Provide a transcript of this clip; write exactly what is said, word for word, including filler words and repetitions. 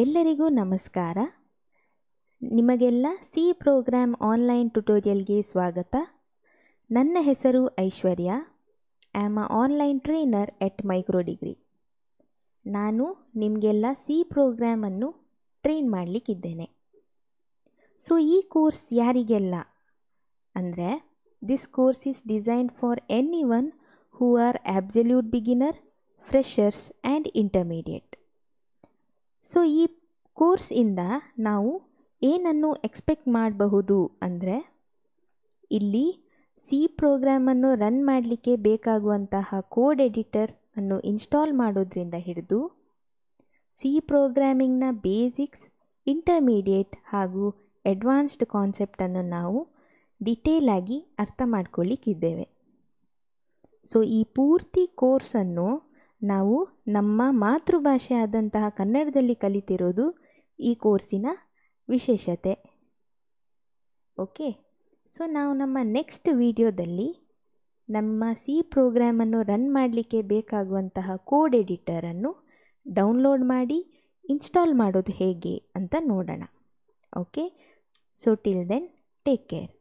ಎಲ್ಲರಿಗೂ ನಮಸ್ಕಾರ. ನಿಮಗೆಲ್ಲ ಸಿ ಪ್ರೋಗ್ರಾಮ್ ಆನ್ಲೈನ್ ಟ್ಯುಟೋರಿಯಲ್ಗೆ ಸ್ವಾಗತ. ನನ್ನ ಹೆಸರು Aishwarya. I am a online trainer at Microdegree. ನಾನು ನಿಮಗೆಲ್ಲ ಸಿ ಪ್ರೋಗ್ರಾಮ್ ಅನ್ನು ಟ್ರೈನ್ ಮಾಡಲಿಕ್ಕಿದ್ದೇನೆ. ಸೊ ಈ ಕೋರ್ಸ್ ಯಾರಿಗೆಲ್ಲ ಅಂದರೆ this course is designed for anyone who are absolute beginner, freshers and intermediate. So ಈ ಕೋರ್ಸಿಂದ ನಾವು ಏನನ್ನು ಎಕ್ಸ್ಪೆಕ್ಟ್ ಮಾಡಬಹುದು ಅಂದರೆ ಇಲ್ಲಿ ಸಿ ಪ್ರೋಗ್ರಾಮನ್ನು ರನ್ ಮಾಡಲಿಕ್ಕೆ ಬೇಕಾಗುವಂತಹ ಕೋಡ್ ಎಡಿಟರ್ ಅನ್ನು ಇನ್ಸ್ಟಾಲ್ ಮಾಡೋದ್ರಿಂದ ಹಿಡಿದು ಸಿ ಪ್ರೋಗ್ರಾಮಿಂಗ್ನ ಬೇಸಿಕ್ಸ್, ಇಂಟರ್ಮೀಡಿಯೇಟ್ ಹಾಗೂ ಅಡ್ವಾನ್ಸ್ಡ್ ಕಾನ್ಸೆಪ್ಟನ್ನು ನಾವು ಡಿಟೇಲ್ ಆಗಿ ಅರ್ಥ ಮಾಡ್ಕೊಳ್ಳಿಕ್ಕಿದ್ದೇವೆ. ಸೊ ಈ ಪೂರ್ತಿ ಕೋರ್ಸನ್ನು ನಾವು ನಮ್ಮ ಮಾತೃಭಾಷೆ ಆದಂತಹ ಕನ್ನಡದಲ್ಲಿ ಕಲಿತಿರೋದು ಈ ಕೋರ್ಸಿನ ವಿಶೇಷತೆ. ಓಕೆ, ಸೊ ನಾವು ನಮ್ಮ ನೆಕ್ಸ್ಟ್ ವಿಡಿಯೋದಲ್ಲಿ ನಮ್ಮ ಸಿ ಪ್ರೋಗ್ರಾಮನ್ನು ರನ್ ಮಾಡಲಿಕ್ಕೆ ಬೇಕಾಗುವಂತಹ ಕೋಡ್ ಎಡಿಟರನ್ನು ಡೌನ್ಲೋಡ್ ಮಾಡಿ ಇನ್ಸ್ಟಾಲ್ ಮಾಡೋದು ಹೇಗೆ ಅಂತ ನೋಡೋಣ. Okay, so till then take care.